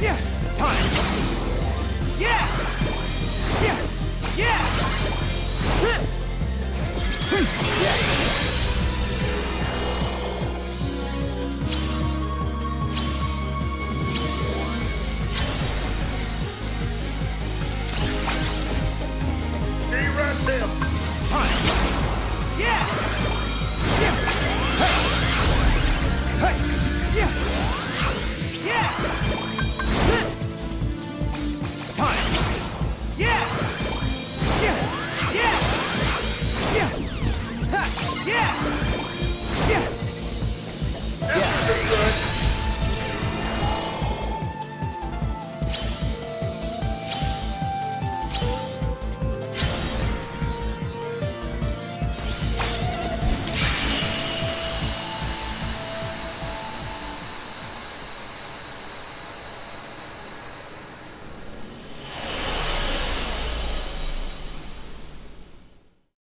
Yeah! Time! Yeah! Yeah! Yeah!